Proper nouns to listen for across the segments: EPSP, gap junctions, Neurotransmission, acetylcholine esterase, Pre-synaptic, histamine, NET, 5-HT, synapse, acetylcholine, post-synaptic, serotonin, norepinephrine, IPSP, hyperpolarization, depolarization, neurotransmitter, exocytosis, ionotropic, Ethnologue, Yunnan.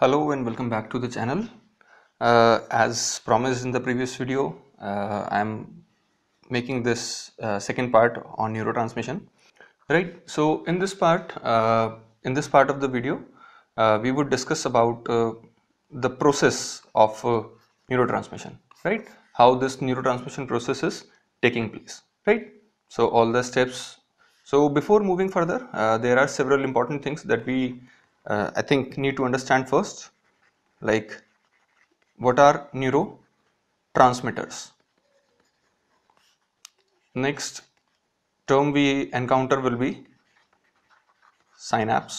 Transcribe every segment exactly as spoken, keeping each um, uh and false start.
Hello and welcome back to the channel. Uh, as promised in the previous video, uh, I am making this uh, second part on neurotransmission, right? So in this part uh, in this part of the video uh, we would discuss about uh, the process of uh, neurotransmission, right? How this neurotransmission process is taking place, right? So all the steps. So before moving further, uh, there are several important things that we Uh, I think need to understand first, like what are neurotransmitters. Next term we encounter will be synapse.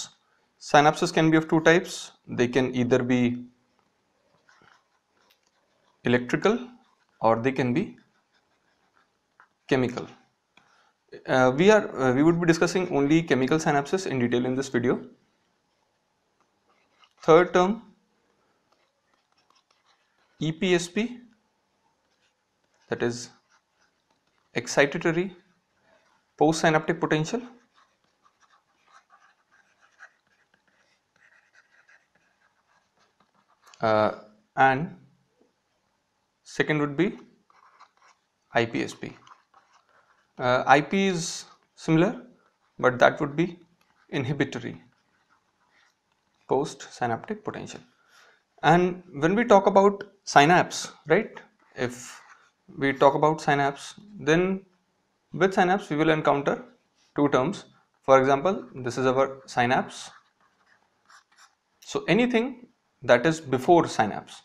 Synapses can be of two types. They can either be electrical or they can be chemical. Uh, we are uh, we would be discussing only chemical synapses in detail in this video. Third term, E P S P, that is excitatory postsynaptic potential. Uh, and second would be I P S P. Uh, I P is similar, but that would be inhibitory postsynaptic potential. And when we talk about synapse, right, if we talk about synapse, then with synapse we will encounter two terms. For example, this is our synapse. So anything that is before synapse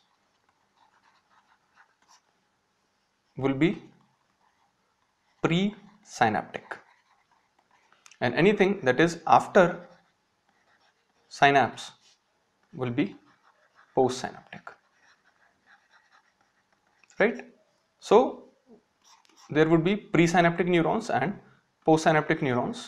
will be presynaptic, and anything that is after synapse will be postsynaptic, right? So there would be presynaptic neurons and postsynaptic neurons.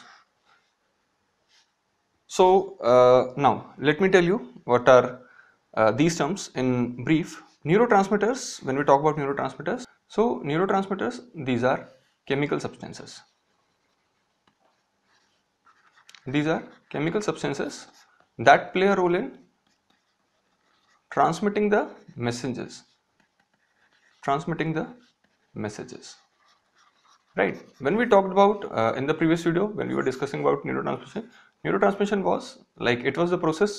So uh, now let me tell you what are uh, these terms in brief. Neurotransmitters, when we talk about neurotransmitters, so neurotransmitters, these are chemical substances. These are chemical substances that play a role in transmitting the messages, transmitting the messages, right? When we talked about uh, in the previous video, when we were discussing about neurotransmission, neurotransmission was like, it was the process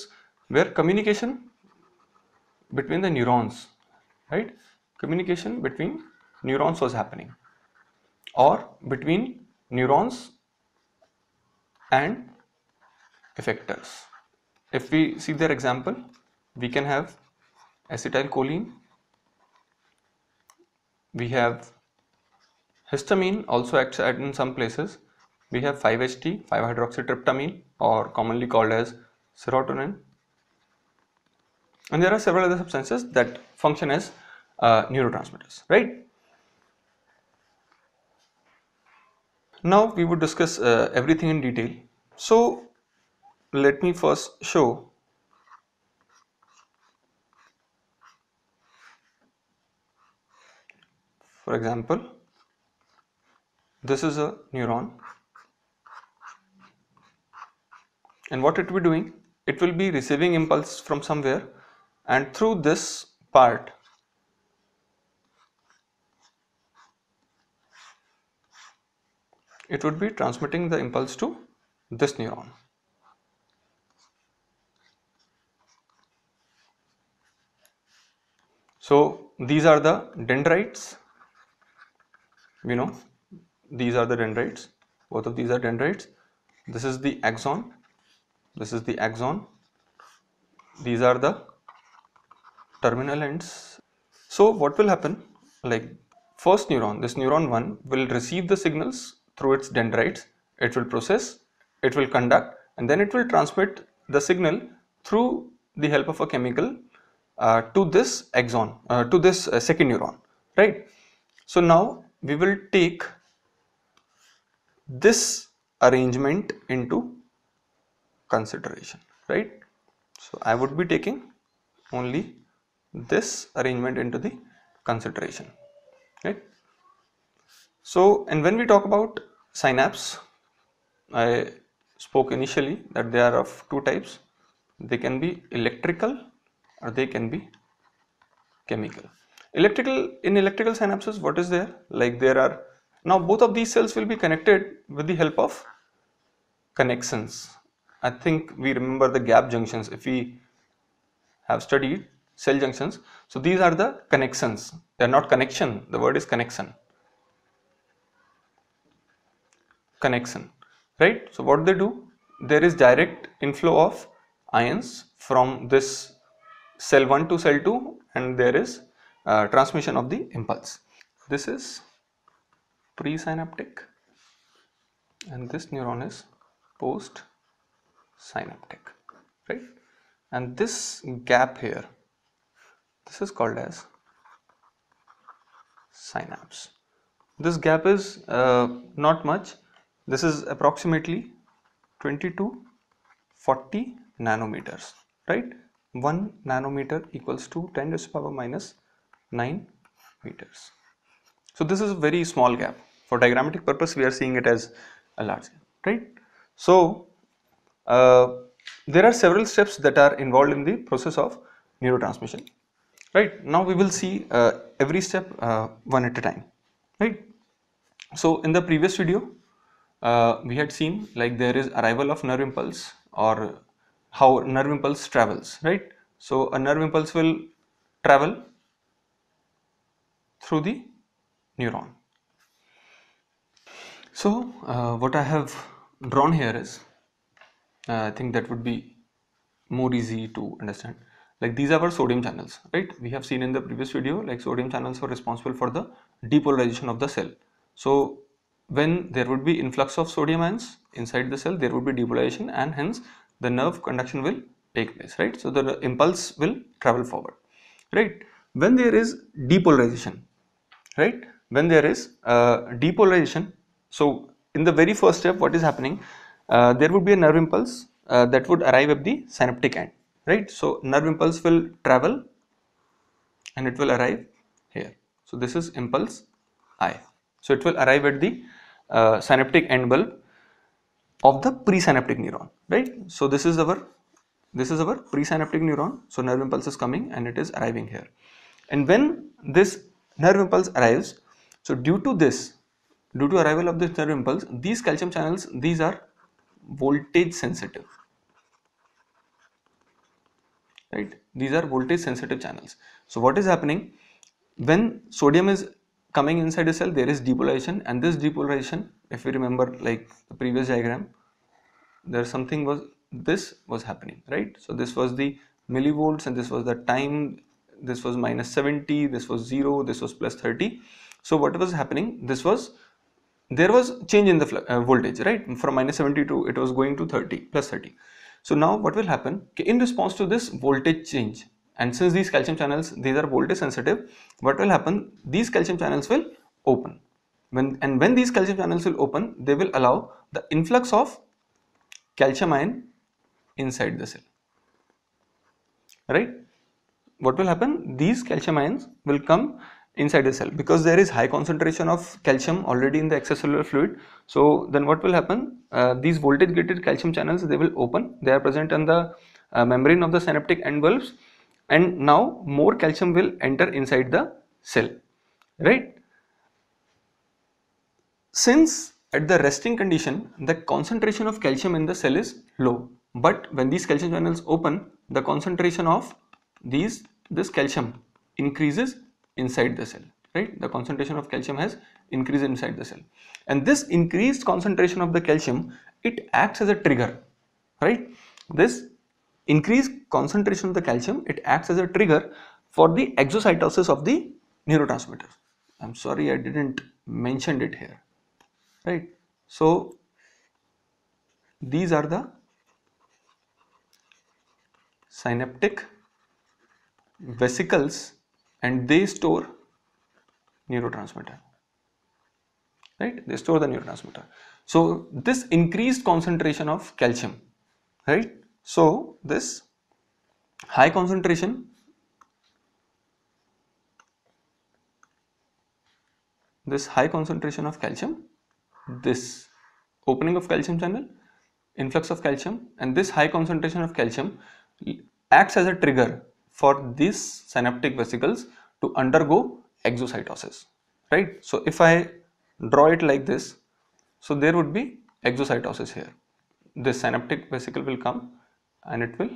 where communication between the neurons, right? Communication between neurons was happening, or between neurons and effectors. If we see their example, we can have acetylcholine, we have histamine, also acts at in some places, we have five H T, five hydroxytryptamine, or commonly called as serotonin, and there are several other substances that function as uh, neurotransmitters, right? Now we would discuss uh, everything in detail. So let me first show for example, this is a neuron, and what it will be doing, it will be receiving impulse from somewhere, and through this part it would be transmitting the impulse to this neuron. So these are the dendrites, you know, these are the dendrites, both of these are dendrites. This is the axon, this is the axon, these are the terminal ends. So what will happen, like first neuron, this neuron one will receive the signals through its dendrites, it will process, it will conduct, and then it will transmit the signal through the help of a chemical Uh, to this axon, uh, to this uh, second neuron, right? So now we will take this arrangement into consideration, right? So I would be taking only this arrangement into the consideration, right? So, and when we talk about synapse, I spoke initially that there are of two types. They can be electrical or they can be chemical. Electrical, in electrical synapses, what is there? Like there are, now both of these cells will be connected with the help of connections. I think we remember the gap junctions if we have studied cell junctions. So these are the connections. They are not connection, the word is connection. Connection, right? So what do they do? There is direct inflow of ions from this cell one to cell two, and there is uh, transmission of the impulse. This is presynaptic and this neuron is postsynaptic, right? And this gap here, this is called as synapse. This gap is uh, not much. This is approximately twenty to forty nanometers, right? one nanometer equals to ten to the power minus nine meters. So this is a very small gap. For diagrammatic purpose we are seeing it as a large gap, right? So uh, there are several steps that are involved in the process of neurotransmission, right? Now we will see uh, every step uh, one at a time, right? So in the previous video uh, we had seen like there is arrival of nerve impulse, or how nerve impulse travels, right? So a nerve impulse will travel through the neuron. So uh, what I have drawn here is, uh, I think that would be more easy to understand. Like these are our sodium channels, right? We have seen in the previous video like sodium channels were responsible for the depolarization of the cell. So when there would be influx of sodium ions inside the cell, there would be depolarization, and hence the nerve conduction will take place, right? So the impulse will travel forward, right? When there is depolarization, right? When there is uh, depolarization, so in the very first step, what is happening? Uh, there would be a nerve impulse uh, that would arrive at the synaptic end, right? So nerve impulse will travel and it will arrive here. So this is impulse I. So it will arrive at the uh, synaptic end bulb of the presynaptic neuron, right? So this is our this is our presynaptic neuron. So nerve impulse is coming and it is arriving here, and when this nerve impulse arrives, so due to this due to arrival of this nerve impulse, these calcium channels, these are voltage sensitive, right? These are voltage sensitive channels. So what is happening? When sodium is coming inside a cell, there is depolarization, and this depolarization, if we remember like the previous diagram, there something was, this was happening, right? So this was the millivolts and this was the time, this was minus seventy, this was zero, this was plus thirty. So what was happening, this was, there was change in the uh, voltage, right? From minus seventy to, it was going to thirty plus thirty. So now what will happen in response to this voltage change, and since these calcium channels, these are voltage sensitive, what will happen, these calcium channels will open. When, and when these calcium channels will open, they will allow the influx of calcium ion inside the cell, right? What will happen, these calcium ions will come inside the cell, because there is high concentration of calcium already in the extracellular fluid. So then what will happen, uh, these voltage gated calcium channels, they will open, they are present on the uh, membrane of the synaptic end bulbs, and now more calcium will enter inside the cell, right? Since at the resting condition, the concentration of calcium in the cell is low, but when these calcium channels open, the concentration of these this calcium increases inside the cell, right? The concentration of calcium has increased inside the cell, and this increased concentration of the calcium, it acts as a trigger, right? This increased concentration of the calcium, it acts as a trigger for the exocytosis of the neurotransmitter. I'm sorry I didn't mention it here, right? So these are the synaptic vesicles, and they store neurotransmitter, right? They store the neurotransmitter. So this increased concentration of calcium, right? So this high concentration, this high concentration of calcium, this opening of calcium channel, influx of calcium, and this high concentration of calcium acts as a trigger for these synaptic vesicles to undergo exocytosis, right? So if I draw it like this, so there would be exocytosis here. The synaptic vesicle will come and it will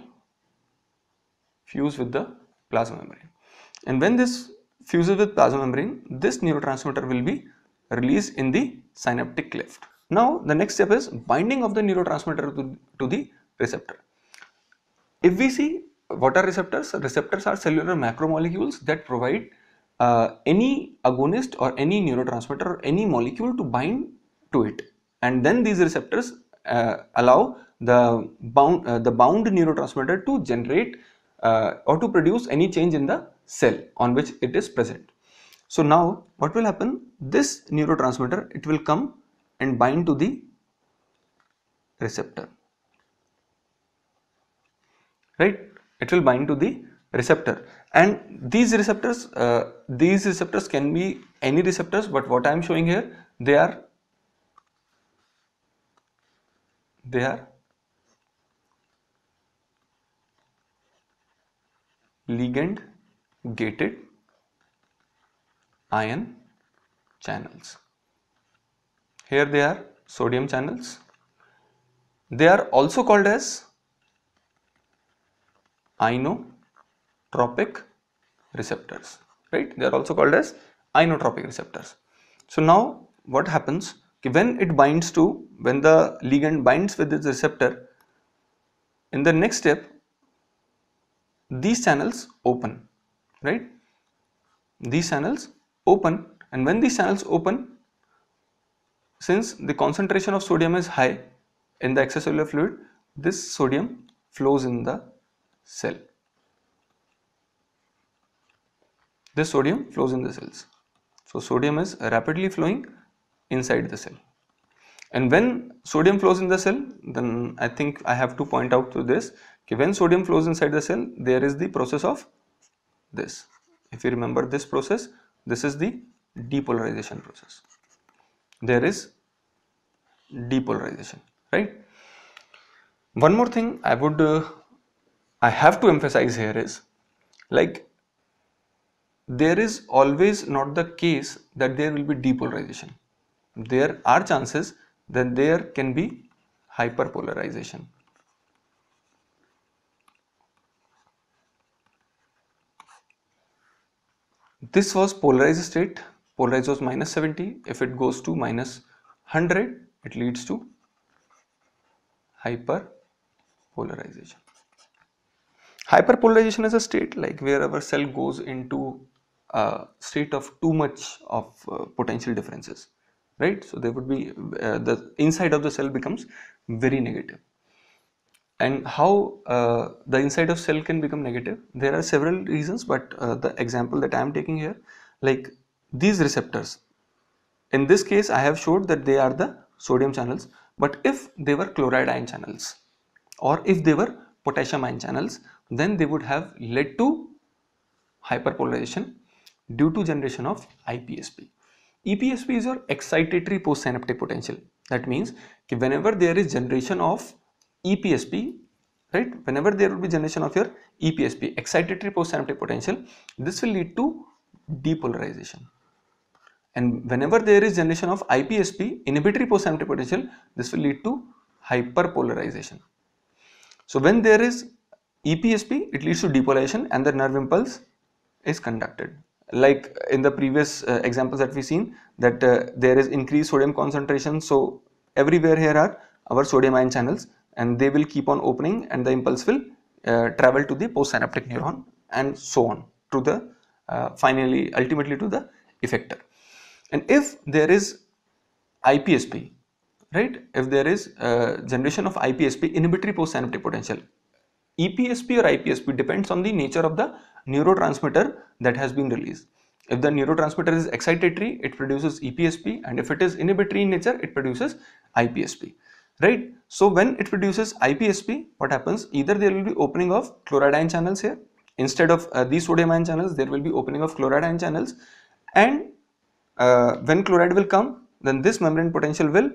fuse with the plasma membrane, and when this fuses with plasma membrane, this neurotransmitter will be released in the synaptic cleft. Now the next step is binding of the neurotransmitter to, to the receptor. If we see, what are receptors? Receptors are cellular macromolecules that provide uh, any agonist or any neurotransmitter or any molecule to bind to it, and then these receptors uh, allow the bound uh, the bound neurotransmitter to generate uh, or to produce any change in the cell on which it is present. So now what will happen? This neurotransmitter, it will come and bind to the receptor, right? It will bind to the receptor, and these receptors uh, these receptors can be any receptors, but what I am showing here, they are they are ligand gated ion channels. Here they are sodium channels. They are also called as ionotropic receptors, right? They are also called as ionotropic receptors. So now what happens, when it binds to, when the ligand binds with this receptor, in the next step these channels open, right? These channels open, and when these channels open, since the concentration of sodium is high in the extracellular fluid, this sodium flows in the cell. This sodium flows in the cells. So sodium is rapidly flowing inside the cell, and when sodium flows in the cell, then I think I have to point out to this, okay, when sodium flows inside the cell, there is the process of this. If you remember this process, this is the depolarization process. There is depolarization, right? One more thing I would uh, I have to emphasize here is, like, there is always not the case that there will be depolarization. There are chances that there can be hyperpolarization. This was polarized state. Polarized was minus seventy. If it goes to minus one hundred, it leads to hyperpolarization. Hyperpolarization is a state like where our cell goes into a state of too much of uh, potential differences, right? So there would be uh, the inside of the cell becomes very negative. And how uh, the inside of cell can become negative, there are several reasons, but uh, the example that I am taking here, like these receptors, in this case I have showed that they are the sodium channels, but if they were chloride ion channels or if they were potassium ion channels, then they would have led to hyperpolarization due to generation of I P S P. E P S P is your excitatory postsynaptic potential. That means whenever there is generation of E P S P, right, whenever there will be generation of your E P S P, excitatory postsynaptic potential, this will lead to depolarization, and whenever there is generation of I P S P, inhibitory postsynaptic potential, this will lead to hyperpolarization. So when there is E P S P, it leads to depolarization and the nerve impulse is conducted. Like in the previous uh, examples that we seen, that uh, there is increased sodium concentration, so everywhere here are our sodium ion channels, and they will keep on opening and the impulse will uh, travel to the postsynaptic neuron and so on to the uh, finally ultimately to the effector. And if there is I P S P, right, if there is uh, generation of I P S P, inhibitory postsynaptic potential, E P S P or I P S P depends on the nature of the neurotransmitter that has been released. If the neurotransmitter is excitatory, it produces E P S P, and if it is inhibitory in nature, it produces I P S P, right? So when it produces I P S P, what happens? Either there will be opening of chloride ion channels here, instead of uh, these sodium ion channels, there will be opening of chloride ion channels, and uh, when chloride will come, then this membrane potential will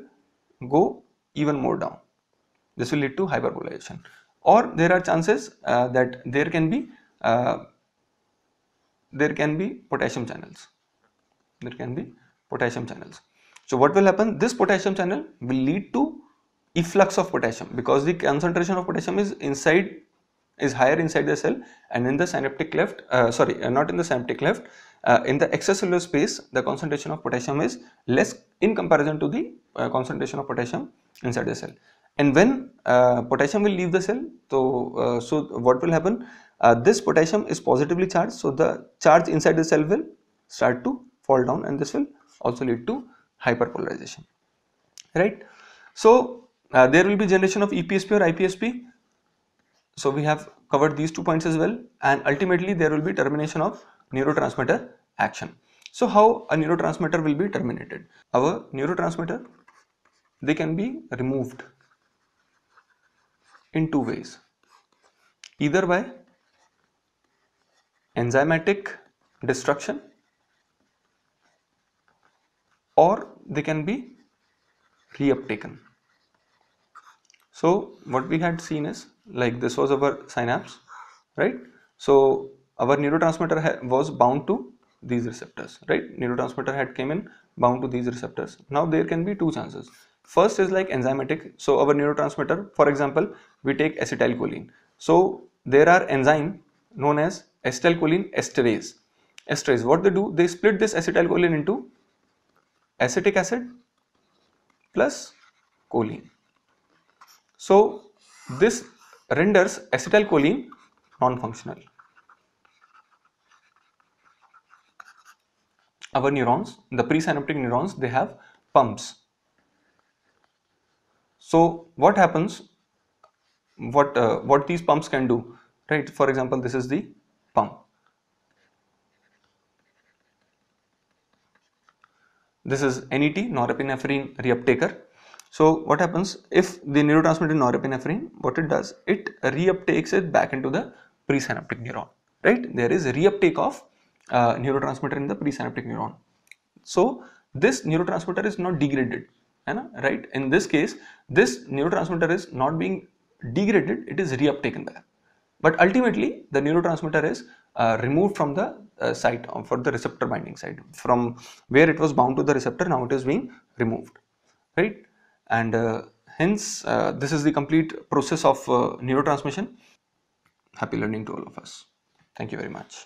go even more down. This will lead to hyperpolarization. Or there are chances uh, that there can be uh, there can be potassium channels. There can be potassium channels. So what will happen? This potassium channel will lead to efflux of potassium, because the concentration of potassium is inside, is higher inside the cell, and in the synaptic cleft, uh, sorry, uh, not in the synaptic cleft, uh, in the extracellular space, the concentration of potassium is less in comparison to the uh, concentration of potassium inside the cell. And when uh, potassium will leave the cell, so, uh, so what will happen? Uh, this potassium is positively charged, so the charge inside the cell will start to fall down, and this will also lead to hyperpolarization, right? So uh, there will be generation of E P S P or I P S P. So we have covered these two points as well, and ultimately there will be termination of neurotransmitter action. So how a neurotransmitter will be terminated? Our neurotransmitter, they can be removed in two ways, either by enzymatic destruction, or they can be reuptaken. So what we had seen is, like, this was our synapse, right? So our neurotransmitter was bound to these receptors, right? Neurotransmitter had came in, bound to these receptors. Now there can be two chances. First is like enzymatic. So our neurotransmitter, for example, we take acetylcholine. So there are enzyme known as acetylcholine esterase. Esterase, what they do? They split this acetylcholine into acetic acid plus choline. So this renders acetylcholine non-functional. Our neurons, the presynaptic neurons, they have pumps. So what happens? What uh, what these pumps can do, right? For example, this is the pump. This is N E T, norepinephrine reuptaker. So what happens if the neurotransmitter norepinephrine, what it does, it reuptakes it back into the presynaptic neuron, right? There is a reuptake of uh, neurotransmitter in the presynaptic neuron. So this neurotransmitter is not degraded, right? In this case, this neurotransmitter is not being degraded, it is reuptaken there. But ultimately, the neurotransmitter is uh, removed from the uh, site, um, for the receptor binding site, from where it was bound to the receptor. Now it is being removed, right? And uh, hence, uh, this is the complete process of uh, neurotransmission. Happy learning to all of us. Thank you very much.